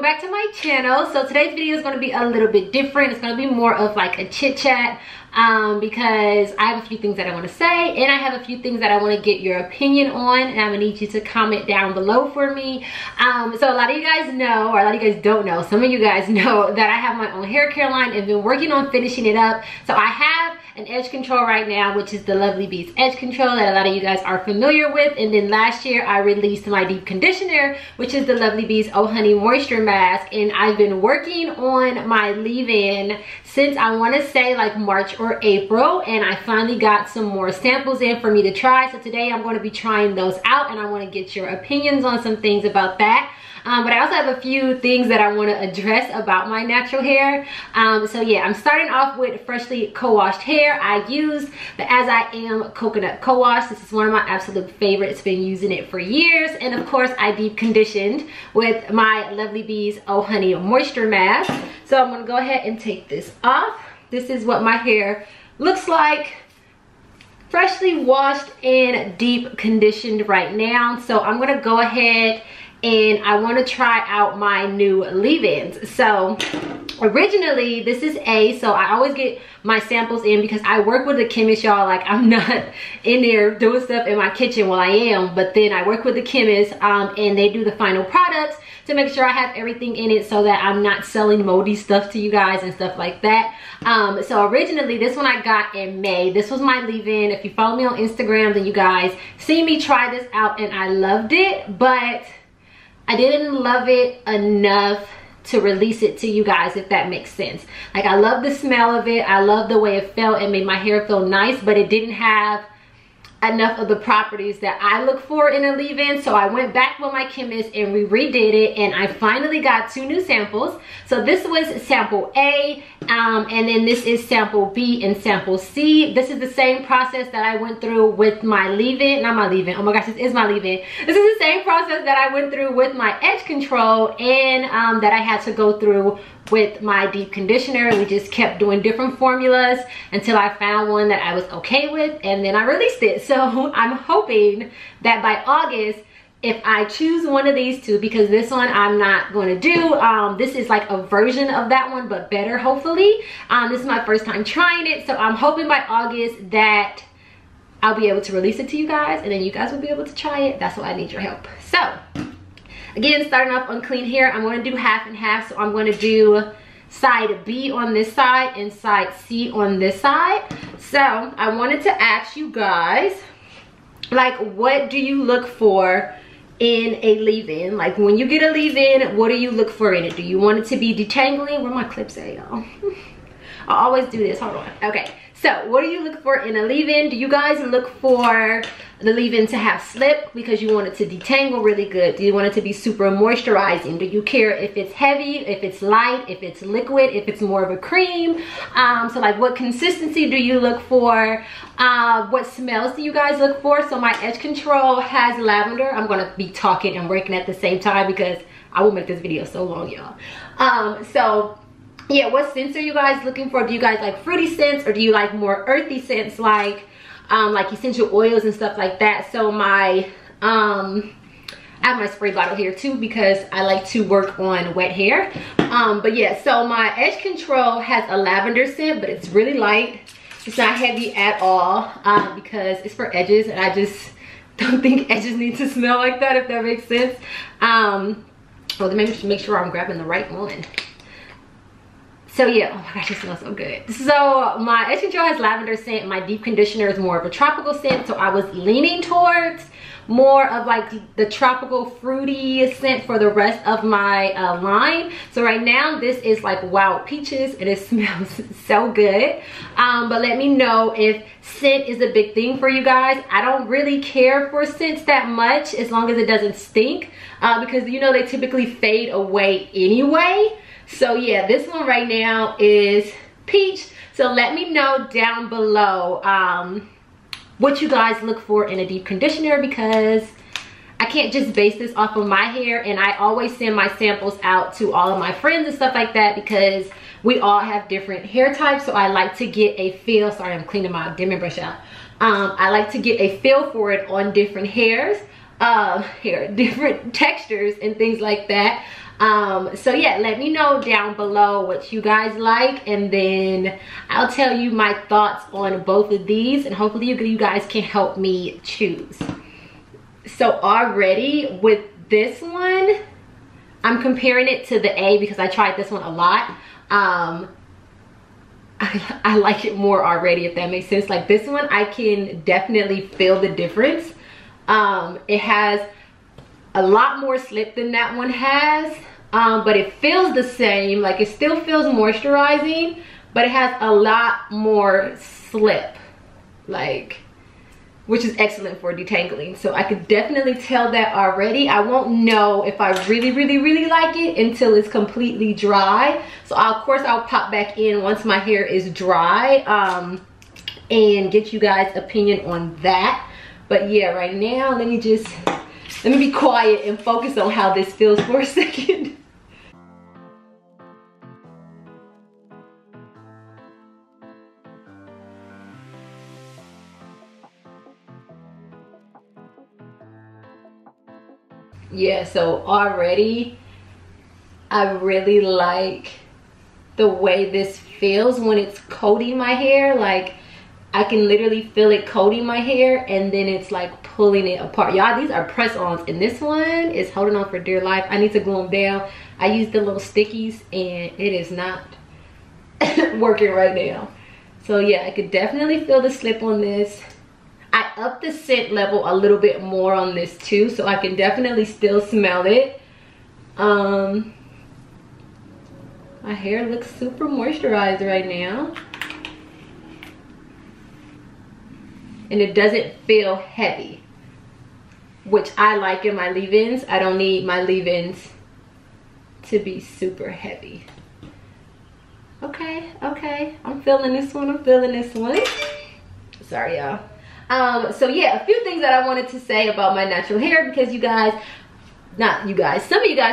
welcome back to my channel. So today's video is going to be a little bit different. It's going to be more of like a chit chat because I have a few things that I want to say, and I have a few things that I want to get your opinion on, and I'm going to need you to comment down below for me. So a lot of you guys know, or a lot of you guys don't know, some of you guys know that I have my own hair care line and been working on finishing it up. So I have an edge control right now, which is the LovelyB's edge control that a lot of you guys are familiar with. And then last year I released my deep conditioner, which is the LovelyB's Oh Honey Moisture Mask. And I've been working on my leave-in since I want to say like March or April, and I finally got some more samples in for me to try. So today I'm going to be trying those out, and I want to get your opinions on some things about that. But I also have a few things that I want to address about my natural hair. So yeah, I'm starting off with freshly co-washed hair. I use the As I Am Coconut Co-Wash. This is one of my absolute favorites. Been using it for years. And of course, I deep conditioned with my LovelyB's Oh Honey Moisture Mask. So I'm going to go ahead and take this off. This is what my hair looks like, freshly washed and deep conditioned right now. So I'm going to go ahead and I want to try out my new leave-ins. So originally this is A, so I always get my samples in because I work with a chemist, y'all. Like, I'm not in there doing stuff in my kitchen. Well, I am, but then I work with the chemist and they do the final products to make sure I have everything in it so that I'm not selling moldy stuff to you guys and stuff like that. So originally this one I got in May. This was my leave-in. If you follow me on Instagram, then you guys see me try this out, and I loved it, but I didn't love it enough to release it to you guys, if that makes sense. Like, I love the smell of it. I love the way it felt. It made my hair feel nice, but it didn't have enough of the properties that I look for in a leave-in. So I went back with my chemist and we redid it, and I finally got two new samples. So this was sample A, and then this is sample B and sample C. This is the same process that I went through with my leave-in, not my leave-in, oh my gosh, this is my leave-in. This is the same process that I went through with my edge control, and that I had to go through with my deep conditioner. We just kept doing different formulas until I found one that I was okay with, and then I released it. So I'm hoping that by August, if I choose one of these two, because this one I'm not going to do. This is like a version of that one, but better, hopefully. This is my first time trying it, so I'm hoping by August that I'll be able to release it to you guys, and then you guys will be able to try it. That's why I need your help. So again, starting off on clean hair, I'm going to do half and half. So I'm going to do side B on this side and side C on this side. So I wanted to ask you guys, like, what do you look for in a leave-in? Like, when you get a leave-in, what do you look for in it? Do you want it to be detangling? Where my clips at, y'all? I always do this. Hold on. Okay. So what do you look for in a leave-in? Do you guys look for the leave-in to have slip because you want it to detangle really good? Do you want it to be super moisturizing? Do you care if it's heavy, if it's light, if it's liquid, if it's more of a cream? So like, what consistency do you look for? What smells do you guys look for? So my edge control has lavender. I'm gonna be talking and working at the same time because I will make this video so long, y'all. So yeah, what scents are you guys looking for? Do you guys like fruity scents, or do you like more earthy scents, like essential oils and stuff like that? So my I have my spray bottle here too because I like to work on wet hair. But yeah, so my edge control has a lavender scent, but it's really light. It's not heavy at all, because it's for edges, and I just don't think edges need to smell like that, if that makes sense. Well, then maybe make sure I'm grabbing the right one. So yeah, oh my gosh, it smells so good. So my edge control has lavender scent. My deep conditioner is more of a tropical scent. So I was leaning towards more of like the tropical fruity scent for the rest of my line. So right now this is like wild peaches, and it smells so good. But let me know if scent is a big thing for you guys. I don't really care for scents that much as long as it doesn't stink, because you know they typically fade away anyway. So yeah, this one right now is peach. So let me know down below what you guys look for in a deep conditioner, because I can't just base this off of my hair, and I always send my samples out to all of my friends and stuff like that because we all have different hair types. So I like to get a feel. Sorry, I'm cleaning my dimming brush out. I like to get a feel for it on different hairs, different textures and things like that. So yeah, let me know down below what you guys like, and then I'll tell you my thoughts on both of these, and hopefully you guys can help me choose. So already with this one, I'm comparing it to the A because I tried this one a lot. I like it more already, if that makes sense. Like this one, I can definitely feel the difference. It has a lot more slip than that one has, but it feels the same. Like it still feels moisturizing, but it has a lot more slip, like, which is excellent for detangling. So I could definitely tell that already. I won't know if I really like it until it's completely dry. So of course I'll pop back in once my hair is dry, and get you guys' opinion on that. But yeah, right now let me be quiet and focus on how this feels for a second. Yeah, so already I really like the way this feels when it's coating my hair. Like I can literally feel it coating my hair, and then it's like pulling it apart. Y'all, these are press-ons, and this one is holding on for dear life. I need to glue them down. I used the little stickies, and it is not working right now. So yeah, I could definitely feel the slip on this. I upped the scent level a little bit more on this too, so I can definitely still smell it. My hair looks super moisturized right now. And it doesn't feel heavy, which I like in my leave-ins. I don't need my leave-ins to be super heavy. Okay, okay, I'm feeling this one, I'm feeling this one. Sorry, y'all. So yeah, a few things that I wanted to say about my natural hair, because some of you guys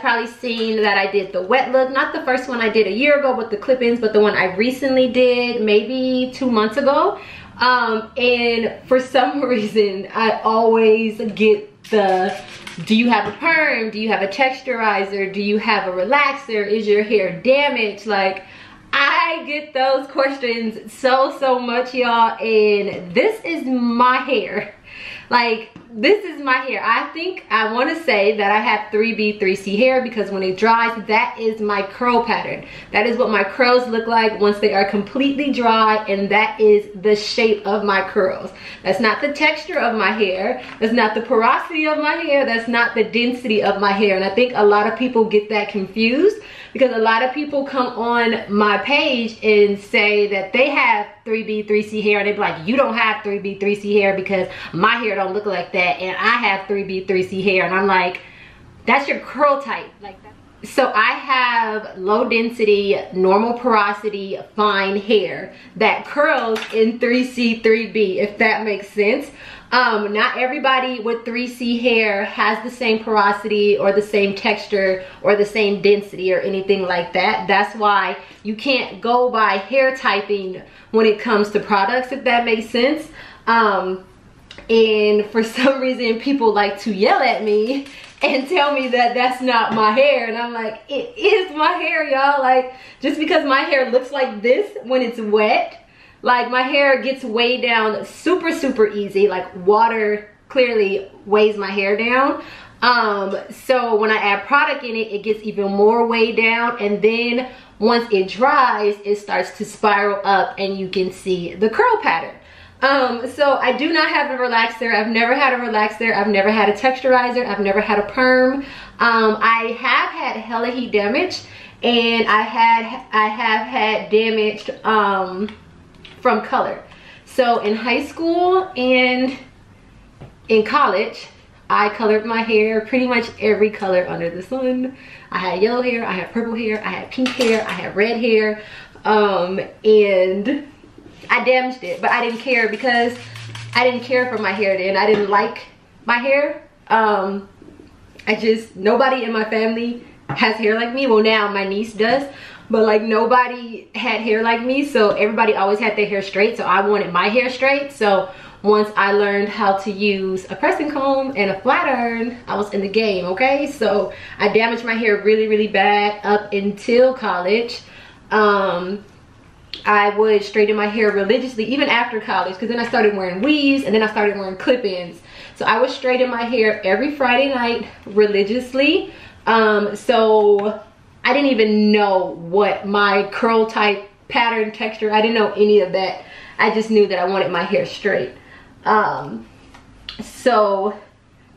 probably seen that I did the wet look, not the first one I did a year ago with the clip-ins, but the one I recently did maybe 2 months ago. And for some reason I always get the, do you have a perm? Do you have a texturizer? Do you have a relaxer? Is your hair damaged? Like, I get those questions so much, y'all, and this is my hair. Like, this is my hair. I think I want to say that I have 3B, 3C hair, because when it dries, that is my curl pattern. That is what my curls look like once they are completely dry, and that is the shape of my curls. That's not the texture of my hair. That's not the porosity of my hair. That's not the density of my hair. And I think a lot of people get that confused, because a lot of people come on my page and say that they have 3B, 3C hair, and they be like, you don't have 3B, 3C hair because my hair don't look like that, and I have 3B, 3C hair. And I'm like, that's your curl type. Like that. So I have low density, normal porosity, fine hair that curls in 3C, 3B, if that makes sense. Not everybody with 3C hair has the same porosity or the same texture or the same density or anything like that. That's why you can't go by hair typing when it comes to products, if that makes sense. And for some reason, people like to yell at me and tell me that that's not my hair, and I'm like, it is my hair, y'all. Like, just because my hair looks like this when it's wet, like my hair gets weighed down super easy. Like water clearly weighs my hair down. So when I add product in it, it gets even more weighed down, and then once it dries, it starts to spiral up and you can see the curl pattern. So I do not have a relaxer. I've never had a relaxer. I've never had a texturizer. I've never had a perm. I have had hella heat damage, and I have had damage from color. So in high school and in college, I colored my hair pretty much every color under the sun. I had yellow hair, I had purple hair, I had pink hair, I had red hair, and I damaged it, but I didn't care, because I didn't care for my hair then. I didn't like my hair. Nobody in my family has hair like me. Well, now my niece does, but like nobody had hair like me, so everybody always had their hair straight, so I wanted my hair straight. So once I learned how to use a pressing comb and a flat iron, I was in the game, okay? So I damaged my hair really, really bad up until college. I would straighten my hair religiously even after college, because then I started wearing weaves and then I started wearing clip-ins. So I would straighten my hair every Friday night religiously. So I didn't even know what my curl type, pattern, texture, I didn't know any of that. I just knew that I wanted my hair straight. So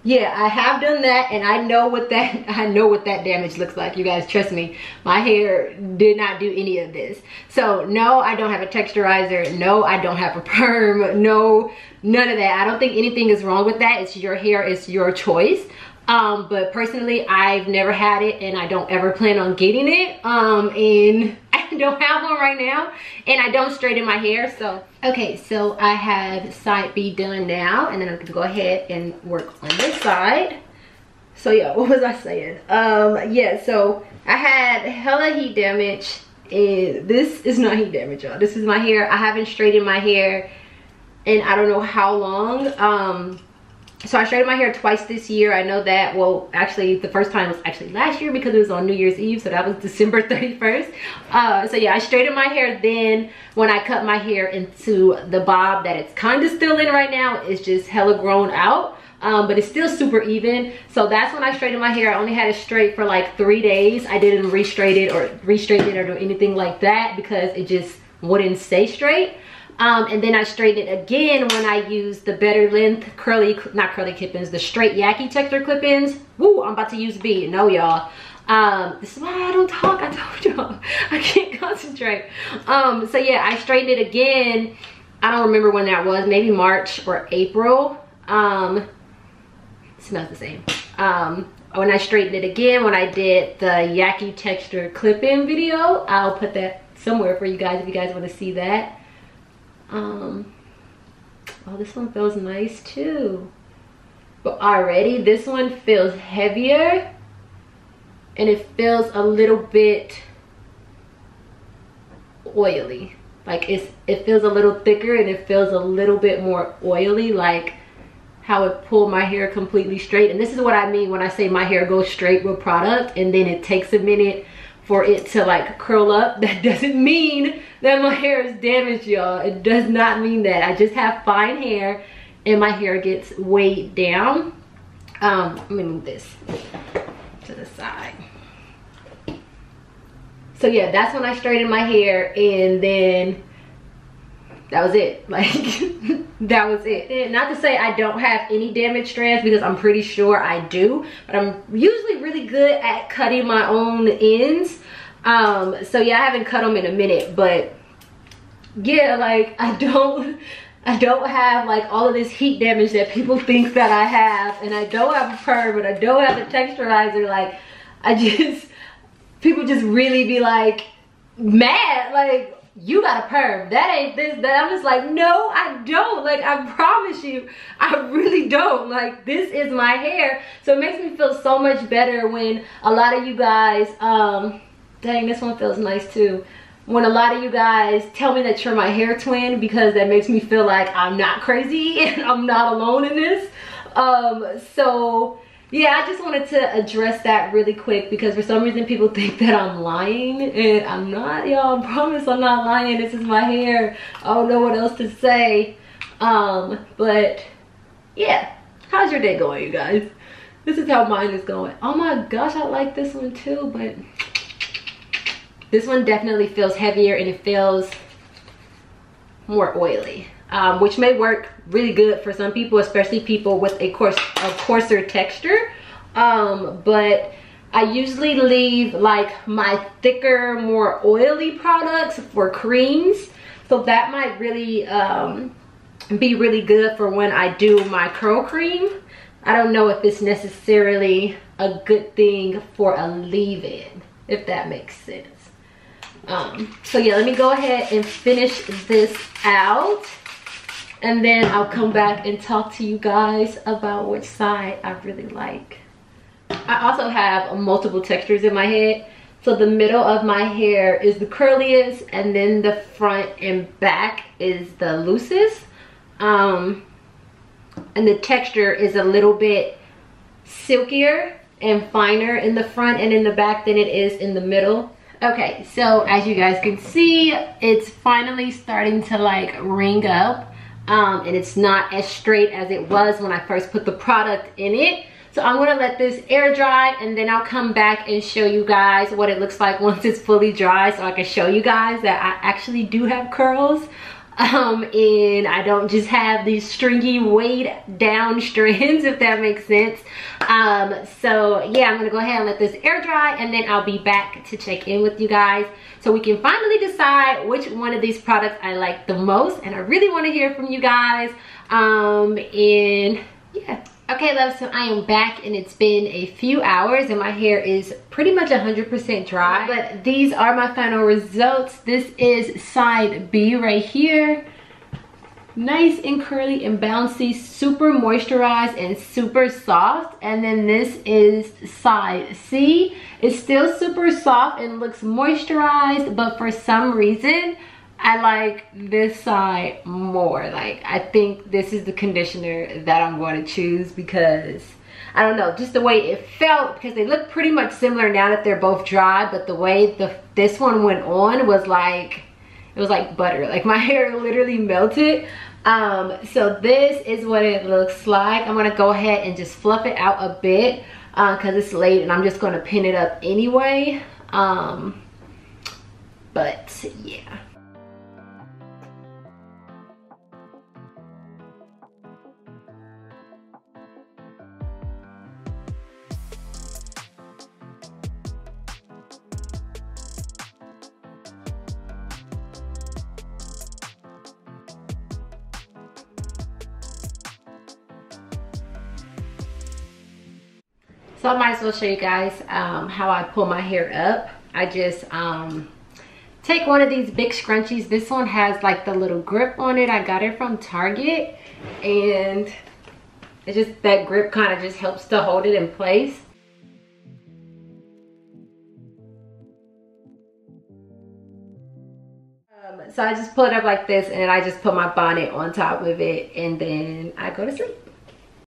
yeah, I have done that, and I know what that damage looks like, you guys. Trust me, my hair did not do any of this. So no, I don't have a texturizer. No, I don't have a perm. No, none of that. I don't think anything is wrong with that. It's your hair, it's your choice. But personally, I've never had it, and I don't ever plan on getting it. And I don't have one right now, and I don't straighten my hair. So okay, so I have side B done now, and then I'm gonna go ahead and work on this side. So yeah, what was I saying? Yeah, so I had hella heat damage, and this is not heat damage, y'all. This is my hair. I haven't straightened my hair in I don't know how long. So I straightened my hair twice this year. I know that. Well, actually, the first time was actually last year, because it was on New Year's Eve. So that was December 31st. So yeah, I straightened my hair then. When I cut my hair into the bob that it's kind of still in right now, it's just hella grown out. But it's still super even. So that's when I straightened my hair. I only had it straight for like 3 days. I didn't re-straighten it or do anything like that, because it just wouldn't stay straight. And then I straightened it again when I used the better length not curly clip-ins, the straight Yakky Texture clip-ins. Woo, I'm about to use B. No, y'all. This is why I don't talk. I told y'all. I can't concentrate. So yeah, I straightened it again. I don't remember when that was. Maybe March or April. It smells the same. When I straightened it again, when I did the Yakky Texture clip-in video, I'll put that somewhere for you guys if you guys want to see that. Oh, this one feels nice too, but already this one feels heavier, and it feels a little bit oily. Like it feels a little thicker, and it feels a little bit more oily, like how it pulled my hair completely straight. And this is what I mean when I say my hair goes straight with product and then it takes a minute for it to like curl up. That doesn't mean that my hair is damaged, y'all. It does not mean that. I just have fine hair, and my hair gets weighed down. Let me move this to the side. So yeah, that's when I straightened my hair, and then that was it. Like that was it. And not to say I don't have any damaged strands, because I'm pretty sure I do, but I'm usually really good at cutting my own ends. So yeah, I haven't cut them in a minute, but yeah, like I don't have like all of this heat damage that people think that I have, and I don't have a perm, but I don't have a texturizer. Like people just really be like mad, like, you got a perm, that ain't this, that. I'm just like, no, I don't. Like, I promise you, I really don't. Like, this is my hair. So it makes me feel so much better when a lot of you guys, dang, this one feels nice too. When a lot of you guys tell me that you're my hair twin, because that makes me feel like I'm not crazy and I'm not alone in this. So yeah, I just wanted to address that really quick, because for some reason people think that I'm lying, and I'm not, y'all. I promise I'm not lying. This is my hair. I don't know what else to say. But yeah, how's your day going, you guys? This is how mine is going. Oh my gosh, I like this one too, but this one definitely feels heavier, and it feels more oily. Which may work really good for some people, especially people with a coarser texture. But I usually leave like my thicker, more oily products for creams. So that might really be really good for when I do my curl cream. I don't know if it's necessarily a good thing for a leave-in, if that makes sense. So yeah, let me go ahead and finish this out, and then I'll come back and talk to you guys about which side I really like. I also have multiple textures in my head. So the middle of my hair is the curliest, and then the front and back is the loosest. and the texture is a little bit silkier and finer in the front and in the back than it is in the middle. Okay, so as you guys can see, it's finally starting to like ring up, and it's not as straight as it was when I first put the product in it. So I'm gonna let this air dry and then I'll come back and show you guys what it looks like once it's fully dry, so I can show you guys that I actually do have curls, and I don't just have these stringy weighed down strands, if that makes sense. So yeah, I'm gonna go ahead and let this air dry and then I'll be back to check in with you guys so we can finally decide which one of these products I like the most, and I really want to hear from you guys. And yeah. Okay, love, so I am back and it's been a few hours and my hair is pretty much 100% dry, but these are my final results. This is side B right here. Nice and curly and bouncy, super moisturized and super soft. And then this is side C. It's still super soft and looks moisturized, but for some reason, I like this side more. Like, I think this is the conditioner that I'm going to choose because, I don't know, just the way it felt, because they look pretty much similar now that they're both dry, but the way this one went on was like, it was like butter. Like, my hair literally melted. So this is what it looks like. I'm going to go ahead and just fluff it out a bit because it's late and I'm just going to pin it up anyway. But yeah. So I might as well show you guys how I pull my hair up. I just take one of these big scrunchies. This one has like the little grip on it. I got it from Target, and it's just that grip kind of just helps to hold it in place. So I just pull it up like this and I just put my bonnet on top of it and then I go to sleep.